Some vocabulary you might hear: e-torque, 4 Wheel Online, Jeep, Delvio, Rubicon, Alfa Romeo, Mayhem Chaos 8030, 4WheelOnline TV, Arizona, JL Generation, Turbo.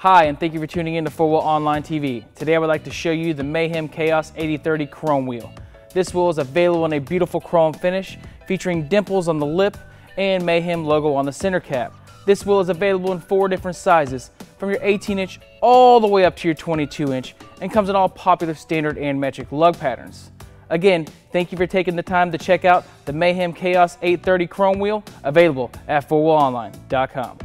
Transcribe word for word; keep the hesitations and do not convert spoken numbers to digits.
Hi, and thank you for tuning in to four wheel online T V. Today I would like to show you the Mayhem Chaos eighty thirty chrome wheel. This wheel is available in a beautiful chrome finish, featuring dimples on the lip and Mayhem logo on the center cap. This wheel is available in four different sizes, from your eighteen inch all the way up to your twenty-two inch, and comes in all popular standard and metric lug patterns. Again, thank you for taking the time to check out the Mayhem Chaos eight thirty chrome wheel, available at four wheel online dot com.